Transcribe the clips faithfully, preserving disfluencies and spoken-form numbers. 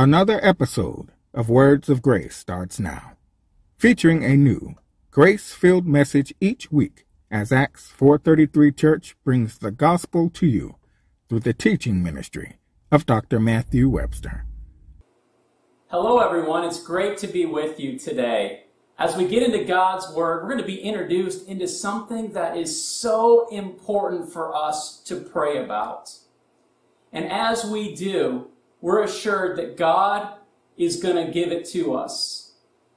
Another episode of Words of Grace starts now, featuring a new, grace-filled message each week as Acts four thirty-three Church brings the gospel to you through the teaching ministry of Doctor Matthew Webster. Hello everyone, it's great to be with you today. As we get into God's Word, we're going to be introduced into something that is so important for us to pray about. And as we do, we're assured that God is going to give it to us.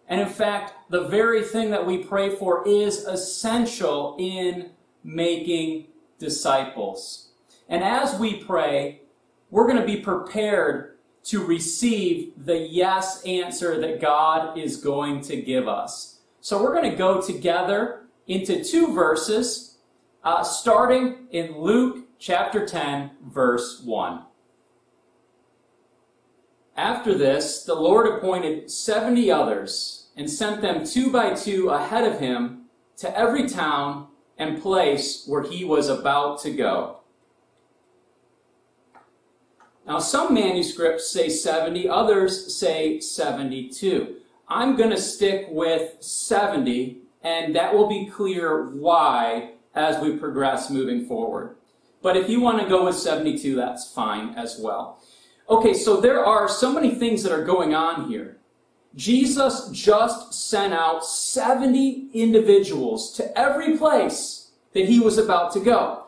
And in fact, the very thing that we pray for is essential in making disciples. And as we pray, we're going to be prepared to receive the yes answer that God is going to give us. So we're going to go together into two verses, uh, starting in Luke chapter ten, verse one. After this, the Lord appointed seventy others and sent them two by two ahead of him to every town and place where he was about to go. Now, some manuscripts say seventy, others say seventy-two. I'm going to stick with seventy, and that will be clear why as we progress moving forward. But if you want to go with seventy-two, that's fine as well. Okay, so there are so many things that are going on here. Jesus just sent out seventy individuals to every place that he was about to go.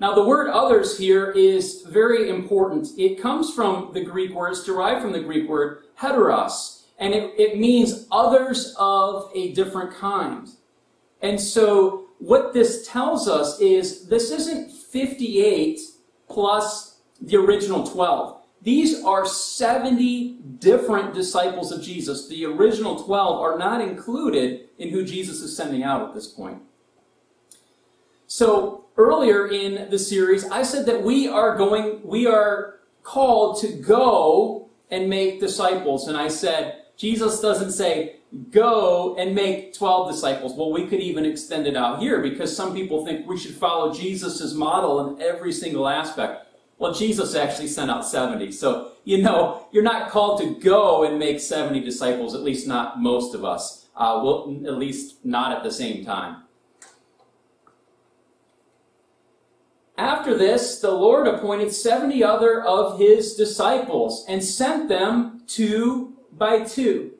Now, the word others here is very important. It comes from the Greek word, it's derived from the Greek word heteros, and it, it means others of a different kind. And so what this tells us is this isn't fifty-eight plus the original twelve. These are seventy different disciples of Jesus. The original twelve are not included in who Jesus is sending out at this point. So earlier in the series, I said that we are going, we are called to go and make disciples. And I said, Jesus doesn't say, go and make twelve disciples. Well, we could even extend it out here because some people think we should follow Jesus' model in every single aspect. Well, Jesus actually sent out seventy. So, you know, you're not called to go and make seventy disciples, at least not most of us, uh, well, at least not at the same time. After this, the Lord appointed seventy other of his disciples and sent them two by two.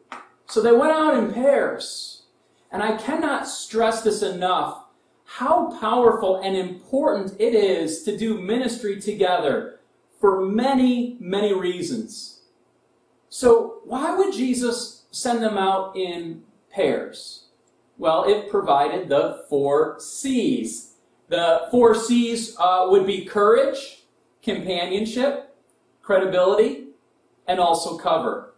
So they went out in pairs. And I cannot stress this enough, how powerful and important it is to do ministry together for many, many reasons. So why would Jesus send them out in pairs? Well, it provided the four C's. The four C's uh, would be courage, companionship, credibility, and also cover.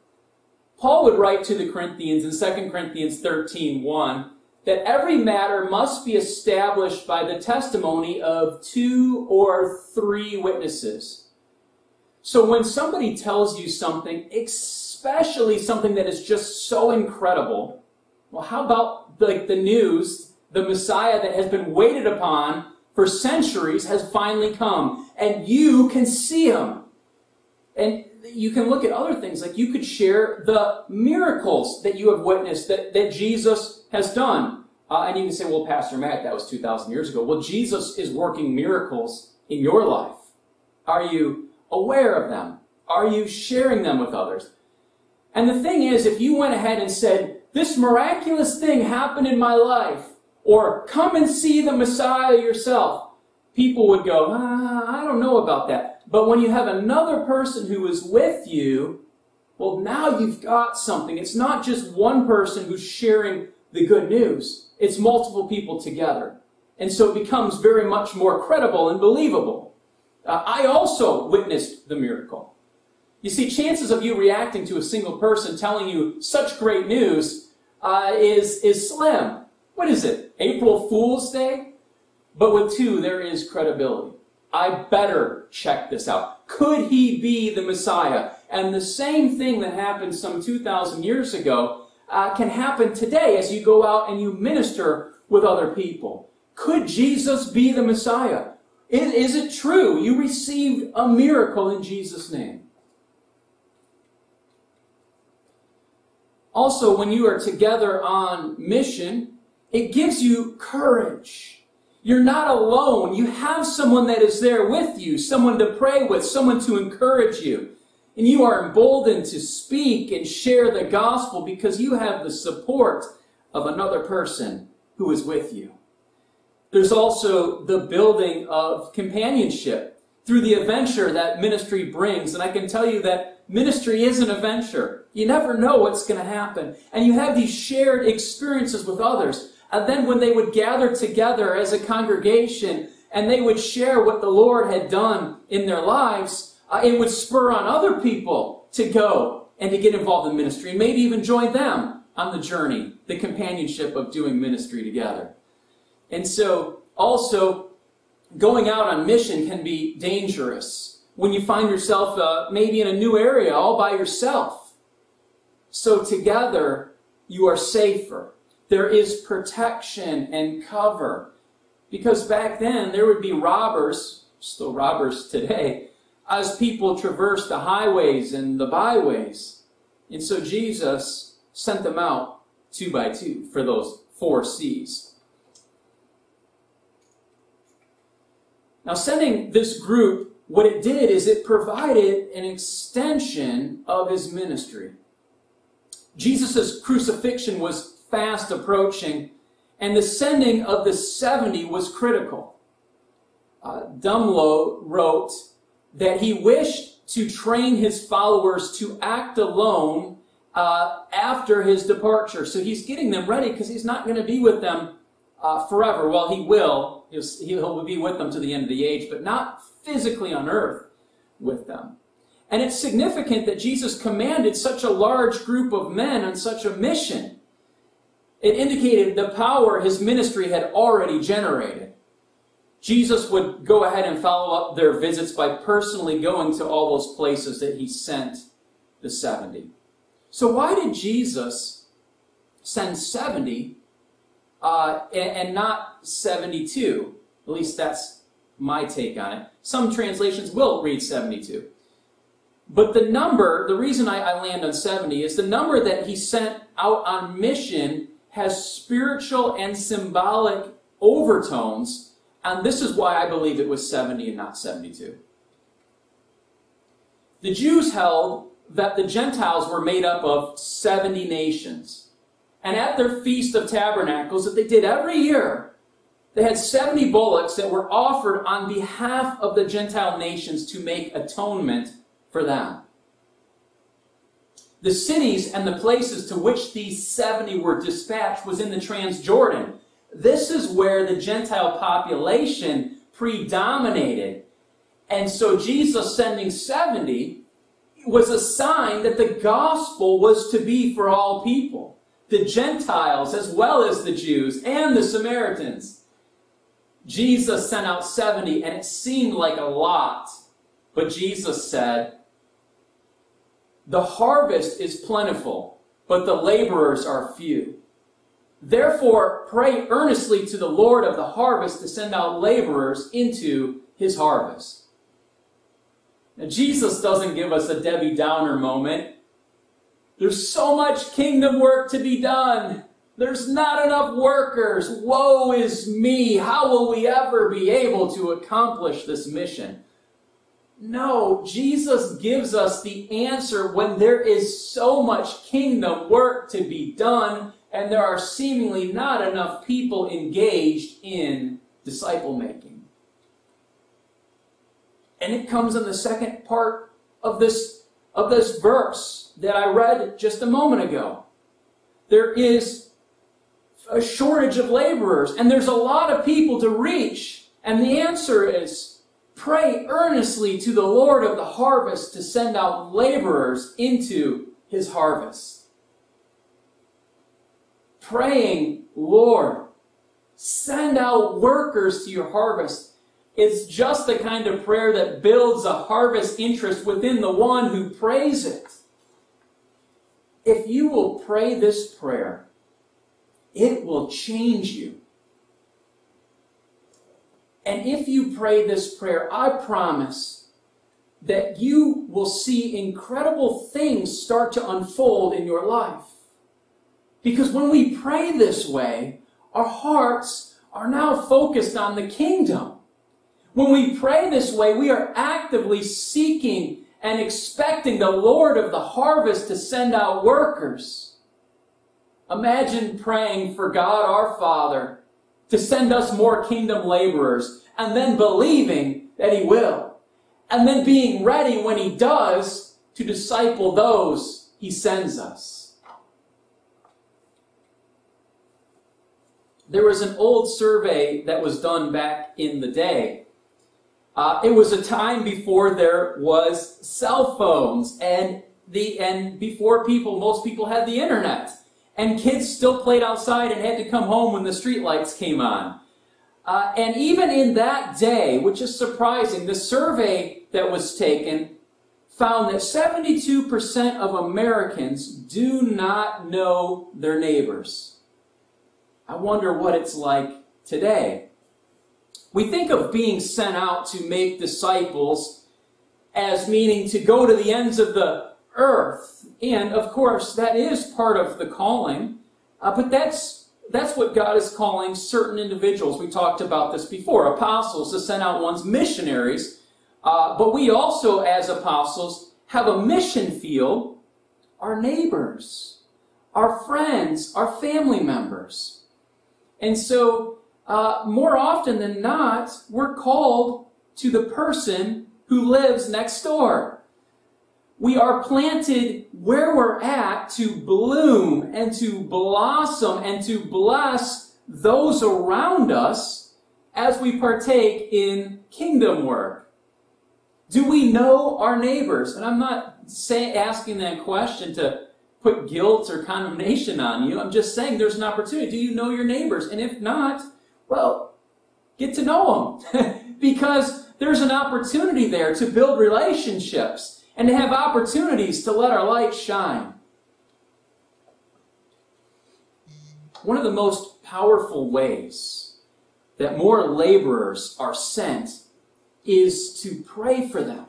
Paul would write to the Corinthians in Second Corinthians thirteen one that every matter must be established by the testimony of two or three witnesses. So when somebody tells you something, especially something that is just so incredible, well, how about like the news? The Messiah that has been waited upon for centuries has finally come, and you can see him. And you can look at other things, like you could share the miracles that you have witnessed that, that Jesus has done. Uh, and you can say, well, Pastor Matt, that was two thousand years ago. Well, Jesus is working miracles in your life. Are you aware of them? Are you sharing them with others? And the thing is, if you went ahead and said, this miraculous thing happened in my life, or come and see the Messiah yourself, people would go, ah, I don't know about that. But when you have another person who is with you, well, now you've got something. It's not just one person who's sharing the good news. It's multiple people together. And so it becomes very much more credible and believable. Uh, I also witnessed the miracle. You see, chances of you reacting to a single person telling you such great news uh, is, is slim. What is it, April Fool's Day? But with two, there is credibility. I better check this out. Could he be the Messiah? And the same thing that happened some two thousand years ago uh, can happen today as you go out and you minister with other people. Could Jesus be the Messiah? Is, is it true? You received a miracle in Jesus' name. Also, when you are together on mission, it gives you courage. You're not alone. You have someone that is there with you, someone to pray with, someone to encourage you. And you are emboldened to speak and share the gospel because you have the support of another person who is with you. There's also the building of companionship through the adventure that ministry brings. And I can tell you that ministry is an adventure. You never know what's going to happen. And you have these shared experiences with others. And then when they would gather together as a congregation and they would share what the Lord had done in their lives, uh, it would spur on other people to go and to get involved in ministry and maybe even join them on the journey, the companionship of doing ministry together. And so also going out on mission can be dangerous when you find yourself uh, maybe in a new area all by yourself. So together you are safer. There is protection and cover, because back then there would be robbers, still robbers today, as people traverse the highways and the byways. And so Jesus sent them out two by two for those four C's. Now, sending this group, what it did is it provided an extension of his ministry. Jesus' crucifixion was fast approaching, and the sending of the seventy was critical. Uh, Dumlo wrote that he wished to train his followers to act alone uh, after his departure. So he's getting them ready because he's not going to be with them uh, forever. Well, he will. He'll be with them to the end of the age, but not physically on earth with them. And it's significant that Jesus commanded such a large group of men on such a mission. It indicated the power his ministry had already generated. Jesus would go ahead and follow up their visits by personally going to all those places that he sent the seventy. So why did Jesus send seventy Uh, and, and not seventy-two? At least that's my take on it. Some translations will read seventy-two. But the number, the reason I, I land on seventy, is the number that he sent out on mission has spiritual and symbolic overtones, and this is why I believe it was seventy and not seventy-two. The Jews held that the Gentiles were made up of seventy nations. And at their Feast of Tabernacles that they did every year, they had seventy bullocks that were offered on behalf of the Gentile nations to make atonement for them. The cities and the places to which these seventy were dispatched was in the Transjordan. This is where the Gentile population predominated. And so Jesus sending seventy was a sign that the gospel was to be for all people. The Gentiles, as well as the Jews and the Samaritans. Jesus sent out seventy, and it seemed like a lot. But Jesus said, "The harvest is plentiful, but the laborers are few. Therefore, pray earnestly to the Lord of the harvest to send out laborers into his harvest." Now, Jesus doesn't give us a Debbie Downer moment. There's so much kingdom work to be done. There's not enough workers. Woe is me. How will we ever be able to accomplish this mission? No, Jesus gives us the answer when there is so much kingdom work to be done and there are seemingly not enough people engaged in disciple making. And it comes in the second part of this, of this verse that I read just a moment ago. There is a shortage of laborers, and there's a lot of people to reach. And the answer is, pray earnestly to the Lord of the harvest to send out laborers into his harvest. Praying, Lord, send out workers to your harvest. It's just the kind of prayer that builds a harvest interest within the one who prays it. If you will pray this prayer, it will change you. And if you pray this prayer, I promise that you will see incredible things start to unfold in your life. Because when we pray this way, our hearts are now focused on the kingdom. When we pray this way, we are actively seeking and expecting the Lord of the harvest to send out workers. Imagine praying for God our Father to send us more kingdom laborers, and then believing that He will, and then being ready when He does to disciple those He sends us. There was an old survey that was done back in the day. Uh, it was a time before there was cell phones, and the and before people, most people had the internet. And kids still played outside and had to come home when the streetlights came on. Uh, and even in that day, which is surprising, the survey that was taken found that seventy-two percent of Americans do not know their neighbors. I wonder what it's like today. We think of being sent out to make disciples as meaning to go to the ends of the earth. And of course, that is part of the calling, uh, but that's, that's what God is calling certain individuals. We talked about this before, apostles, to send out one's missionaries. Uh, but we also, as apostles, have a mission field, our neighbors, our friends, our family members. And so, uh, more often than not, we're called to the person who lives next door. We are planted where we're at to bloom and to blossom and to bless those around us as we partake in kingdom work. Do we know our neighbors? And I'm not say, asking that question to put guilt or condemnation on you. I'm just saying there's an opportunity. Do you know your neighbors? And if not, well, get to know them because there's an opportunity there to build relationships and to have opportunities to let our light shine. One of the most powerful ways that more laborers are sent is to pray for them,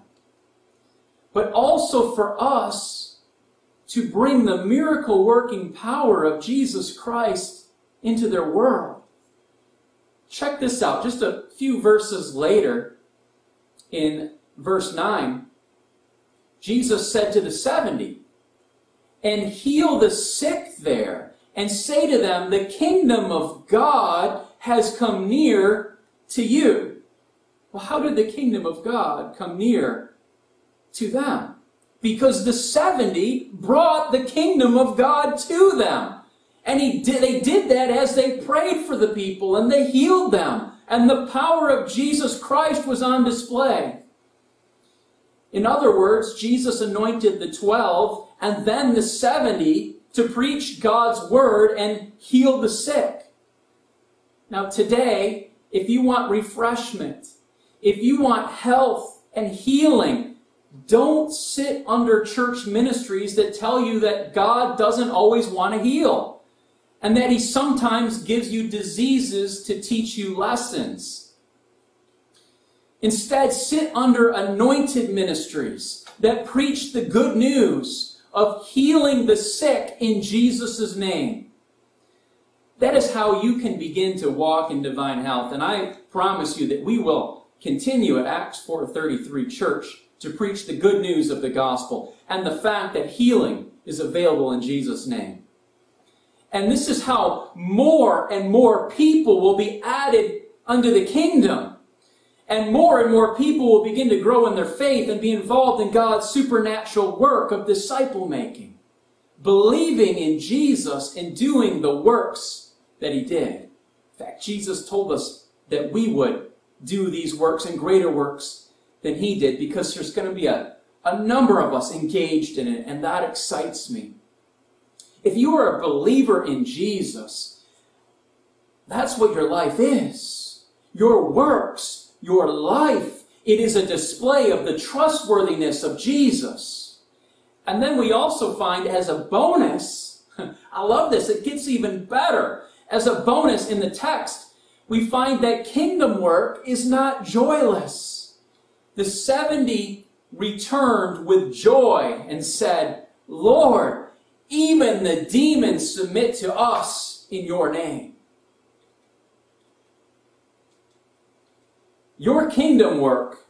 but also for us to bring the miracle-working power of Jesus Christ into their world. Check this out, just a few verses later in verse nine, Jesus said to the seventy, and heal the sick there, and say to them, the kingdom of God has come near to you. Well, how did the kingdom of God come near to them? Because the seventy brought the kingdom of God to them. And he did, they did that as they prayed for the people, and they healed them. And the power of Jesus Christ was on display. In other words, Jesus anointed the twelve and then the seventy to preach God's word and heal the sick. Now today, if you want refreshment, if you want health and healing, don't sit under church ministries that tell you that God doesn't always want to heal and that He sometimes gives you diseases to teach you lessons. Instead, sit under anointed ministries that preach the good news of healing the sick in Jesus' name. That is how you can begin to walk in divine health. And I promise you that we will continue at Acts four thirty-three Church to preach the good news of the gospel and the fact that healing is available in Jesus' name. And this is how more and more people will be added unto the kingdom. And more and more people will begin to grow in their faith and be involved in God's supernatural work of disciple-making, believing in Jesus and doing the works that He did. In fact, Jesus told us that we would do these works and greater works than He did because there's going to be a, a number of us engaged in it, and that excites me. If you are a believer in Jesus, that's what your life is. Your works, your life, it is a display of the trustworthiness of Jesus. And then we also find as a bonus, I love this, it gets even better. As a bonus in the text, we find that kingdom work is not joyless. The seventy returned with joy and said, Lord, Even the demons submit to us in your name. Your kingdom work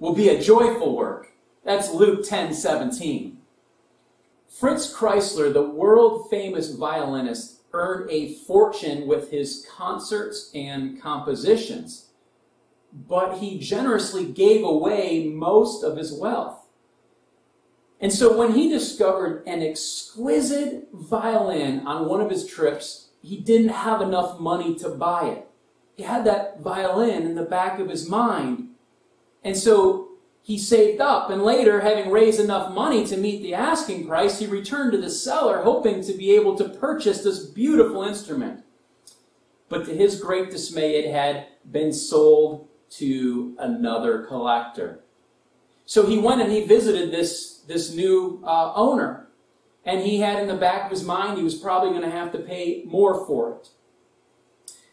will be a joyful work. That's Luke ten seventeen. Fritz Kreisler, the world-famous violinist, earned a fortune with his concerts and compositions, but he generously gave away most of his wealth. And so when he discovered an exquisite violin on one of his trips, he didn't have enough money to buy it. He had that violin in the back of his mind. And so he saved up, and later, having raised enough money to meet the asking price, he returned to the seller, hoping to be able to purchase this beautiful instrument. But to his great dismay, it had been sold to another collector. So he went and he visited this, this new uh, owner. And he had in the back of his mind, he was probably going to have to pay more for it.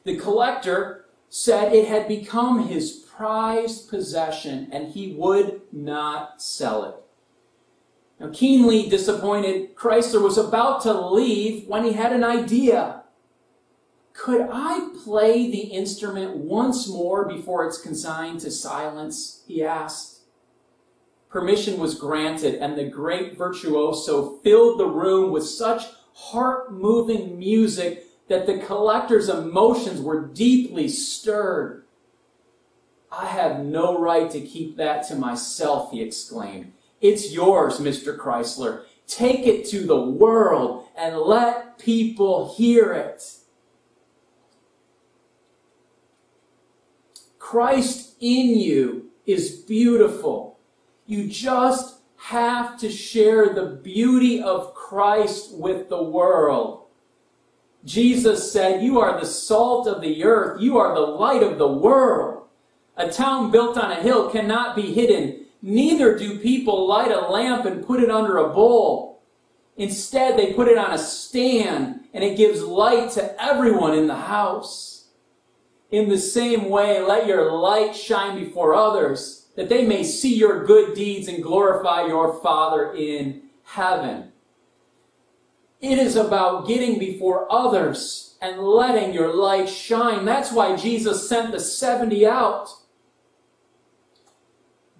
The collector said it had become his prized possession and he would not sell it. Now, keenly disappointed, Kreisler was about to leave when he had an idea. Could I play the instrument once more before it's consigned to silence? He asked. Permission was granted, and the great virtuoso filled the room with such heart-moving music that the collector's emotions were deeply stirred. "I have no right to keep that to myself," he exclaimed. "It's yours, Mister Kreisler. Take it to the world and let people hear it." Christ in you is beautiful. You just have to share the beauty of Christ with the world. Jesus said, "You are the salt of the earth. You are the light of the world. A town built on a hill cannot be hidden. Neither do people light a lamp and put it under a bowl. Instead, they put it on a stand, and it gives light to everyone in the house. In the same way, let your light shine before others, that they may see your good deeds and glorify your Father in heaven." It is about getting before others and letting your light shine. That's why Jesus sent the seventy out,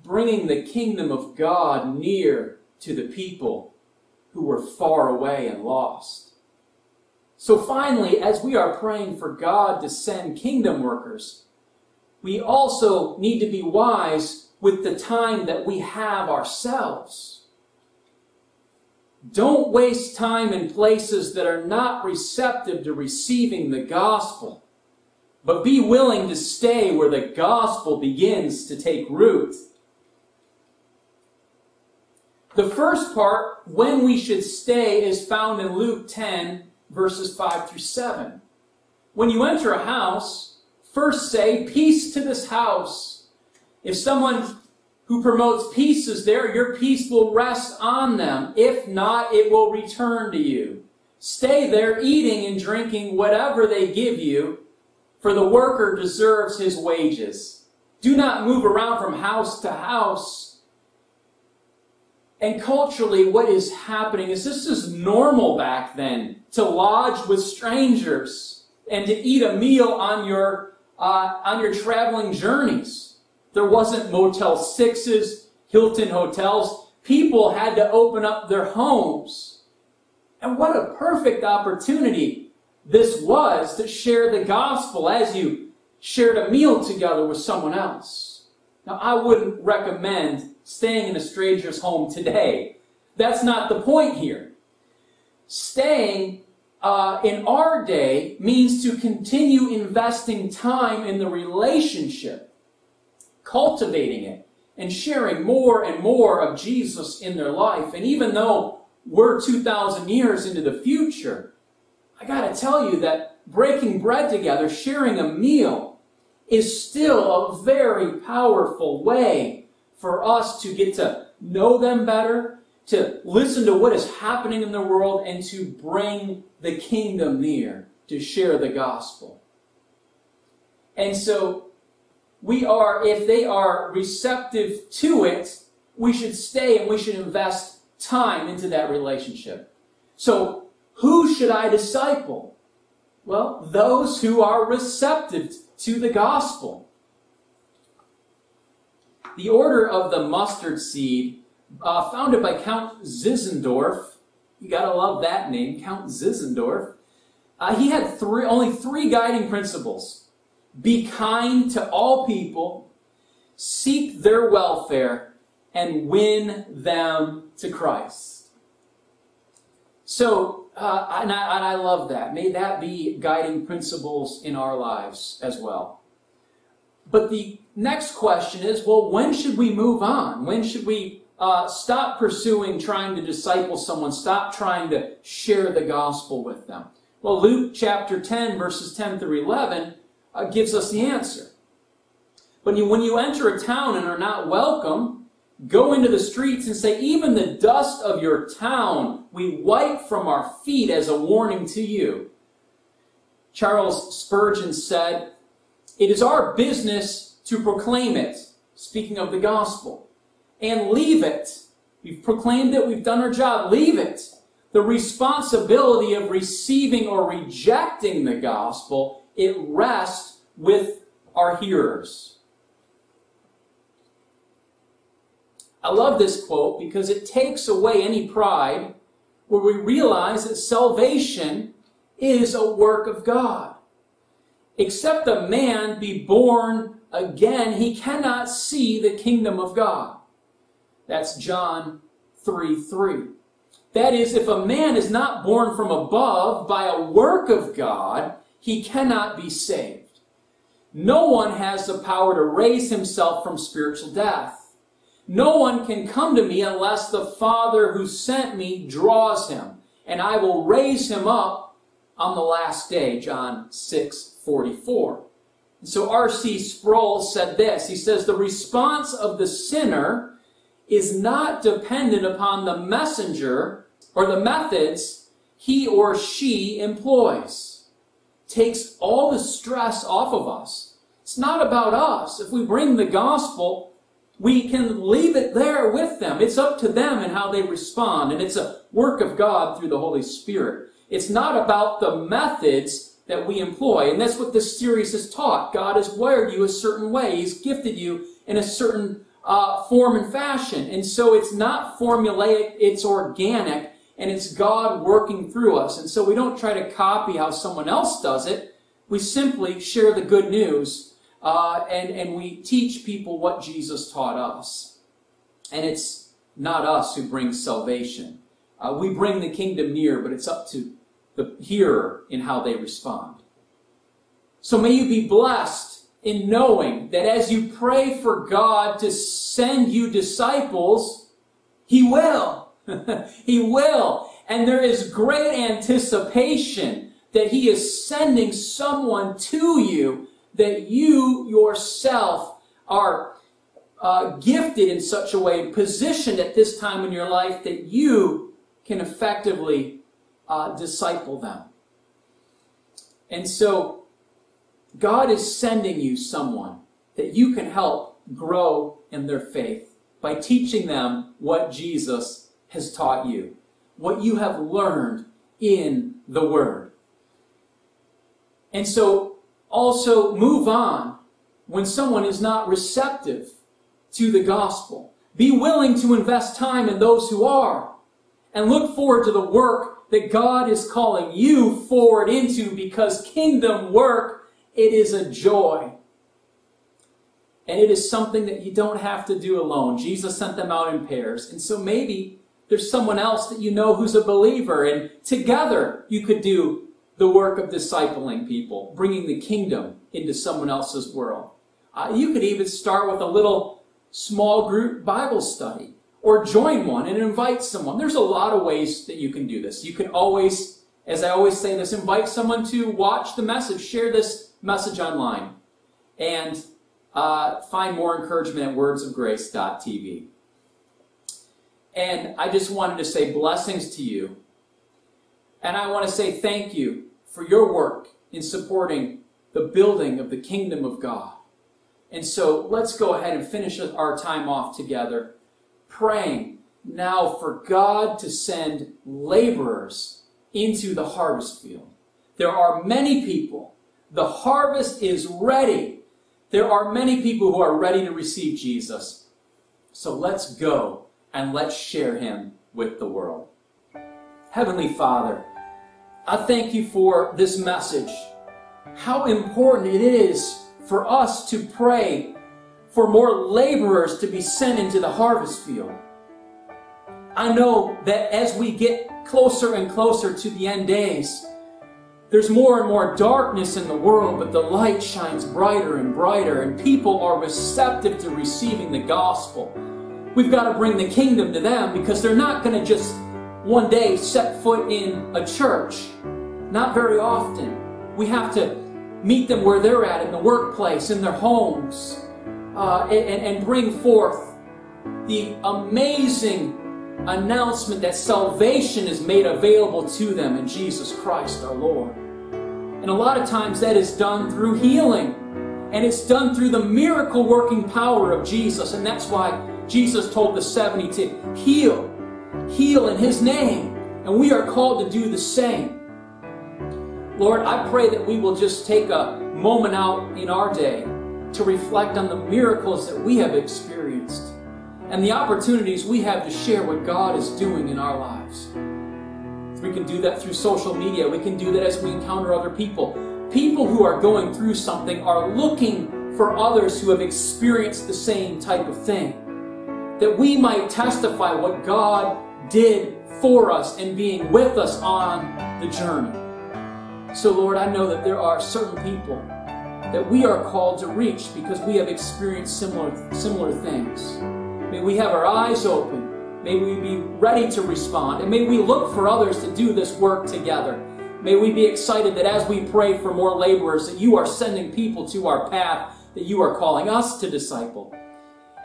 bringing the kingdom of God near to the people who were far away and lost. So finally, as we are praying for God to send kingdom workers, we also need to be wise with the time that we have ourselves. Don't waste time in places that are not receptive to receiving the gospel, but be willing to stay where the gospel begins to take root. The first part, when we should stay, is found in Luke ten, verses five through seven. When you enter a house, first say, "Peace to this house." If someone who promotes peace is there, your peace will rest on them. If not, it will return to you. Stay there eating and drinking whatever they give you, for the worker deserves his wages. Do not move around from house to house. And culturally, what is happening is this is normal back then, to lodge with strangers and to eat a meal on your Uh, on your traveling journeys. There wasn't Motel sixes, Hilton hotels. People had to open up their homes. And what a perfect opportunity this was to share the gospel as you shared a meal together with someone else. Now, I wouldn't recommend staying in a stranger's home today. That's not the point here. Staying Uh, in our day means to continue investing time in the relationship, cultivating it, and sharing more and more of Jesus in their life. And even though we're two thousand years into the future, I gotta tell you that breaking bread together, sharing a meal, is still a very powerful way for us to get to know them better, to listen to what is happening in the world, and to bring the kingdom near, to share the gospel. And so we are, if they are receptive to it, we should stay and we should invest time into that relationship. So who should I disciple? Well, those who are receptive to the gospel. The order of the mustard seed, uh, founded by Count Zinzendorf, you gotta love that name, Count Zinzendorf. Uh, he had three, only three guiding principles. Be kind to all people, seek their welfare, and win them to Christ. So, uh, and, I, and I love that. May that be guiding principles in our lives as well. But the next question is, well, when should we move on? When should we uh, stop pursuing trying to disciple someone, stop trying to share the gospel with them? Well, Luke chapter ten, verses ten through eleven, uh, gives us the answer. When you, when you enter a town and are not welcome, go into the streets and say, even the dust of your town we wipe from our feet as a warning to you. Charles Spurgeon said, it is our business to proclaim it, speaking of the gospel, and leave it. We've proclaimed it, we've done our job, leave it. The responsibility of receiving or rejecting the gospel, it rests with our hearers. I love this quote because it takes away any pride where we realize that salvation is a work of God. Except a man be born again, he cannot see the kingdom of God. That's John three three. That is, if a man is not born from above by a work of God, he cannot be saved. No one has the power to raise himself from spiritual death. No one can come to me unless the Father who sent me draws him, and I will raise him up on the last day, John six forty-four. And so R C Sproul said this. He says, the response of the sinner is not dependent upon the messenger or the methods he or she employs. Takes all the stress off of us. It's not about us. If we bring the gospel, we can leave it there with them. It's up to them and how they respond. And it's a work of God through the Holy Spirit. It's not about the methods that we employ. And that's what this series has taught. God has wired you a certain way. He's gifted you in a certain uh, form and fashion. And so it's not formulaic, it's organic. And it's God working through us. And so we don't try to copy how someone else does it. We simply share the good news uh, and, and we teach people what Jesus taught us. And it's not us who brings salvation. Uh, we bring the kingdom near, but it's up to the hearer in how they respond. So may you be blessed in knowing that as you pray for God to send you disciples, He will. He will. And there is great anticipation that He is sending someone to you that you yourself are uh, gifted in such a way, positioned at this time in your life that you can effectively uh, disciple them. And so God is sending you someone that you can help grow in their faith by teaching them what Jesus has taught you, what you have learned in the Word. And so also move on when someone is not receptive to the gospel. Be willing to invest time in those who are, and look forward to the work that God is calling you forward into, because kingdom work, it is a joy. And it is something that you don't have to do alone. Jesus sent them out in pairs. And so maybe there's someone else that you know who's a believer, and together you could do the work of discipling people, bringing the kingdom into someone else's world. Uh, you could even start with a little small group Bible study, or join one and invite someone. There's a lot of ways that you can do this. You can always, as I always say this, invite someone to watch the message, share this message online, and uh, find more encouragement at words of grace dot t v. And I just wanted to say blessings to you. And I want to say thank you for your work in supporting the building of the kingdom of God. And so let's go ahead and finish our time off together praying now for God to send laborers into the harvest field. There are many people. The harvest is ready. There are many people who are ready to receive Jesus. So let's go and let's share him with the world. Heavenly Father, I thank you for this message. How important it is for us to pray for more laborers to be sent into the harvest field. I know that as we get closer and closer to the end days, there's more and more darkness in the world, but the light shines brighter and brighter, and people are receptive to receiving the gospel. We've got to bring the kingdom to them, because they're not going to just one day set foot in a church. Not very often. We have to meet them where they're at, in the workplace, in their homes, uh, and, and bring forth the amazing announcement that salvation is made available to them in Jesus Christ our Lord. And a lot of times that is done through healing, and it's done through the miracle working power of Jesus. And that's why Jesus told the seventy to heal, heal in his name, and we are called to do the same. Lord, I pray that we will just take a moment out in our day to reflect on the miracles that we have experienced and the opportunities we have to share what God is doing in our lives. We can do that through social media. We can do that as we encounter other people. People who are going through something are looking for others who have experienced the same type of thing, that we might testify what God did for us in being with us on the journey. So Lord, I know that there are certain people that we are called to reach because we have experienced similar, similar things. May we have our eyes open. May we be ready to respond. And may we look for others to do this work together. May we be excited that as we pray for more laborers, that you are sending people to our path, that you are calling us to disciple.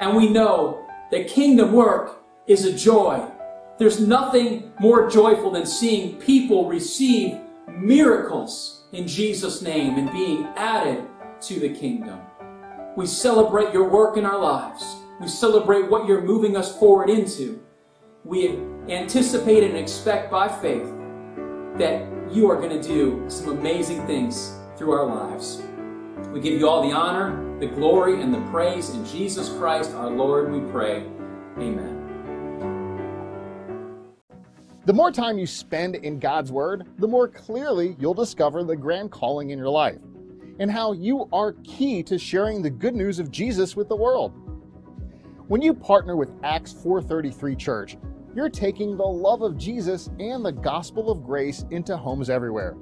And we know that kingdom work is a joy. There's nothing more joyful than seeing people receive miracles in Jesus' name and being added to the kingdom. We celebrate your work in our lives. We celebrate what you're moving us forward into. We anticipate and expect by faith that you are going to do some amazing things through our lives. We give you all the honor, the glory, and the praise in Jesus Christ, our Lord, we pray. Amen. The more time you spend in God's Word, the more clearly you'll discover the grand calling in your life and how you are key to sharing the good news of Jesus with the world. When you partner with Acts four thirty-three Church, you're taking the love of Jesus and the gospel of grace into homes everywhere.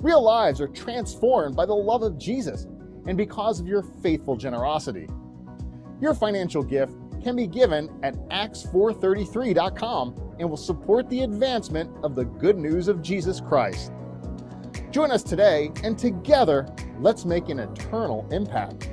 Real lives are transformed by the love of Jesus and because of your faithful generosity. Your financial gift can be given at acts four thirty-three dot com and will support the advancement of the good news of Jesus Christ. Join us today, and together, let's make an eternal impact.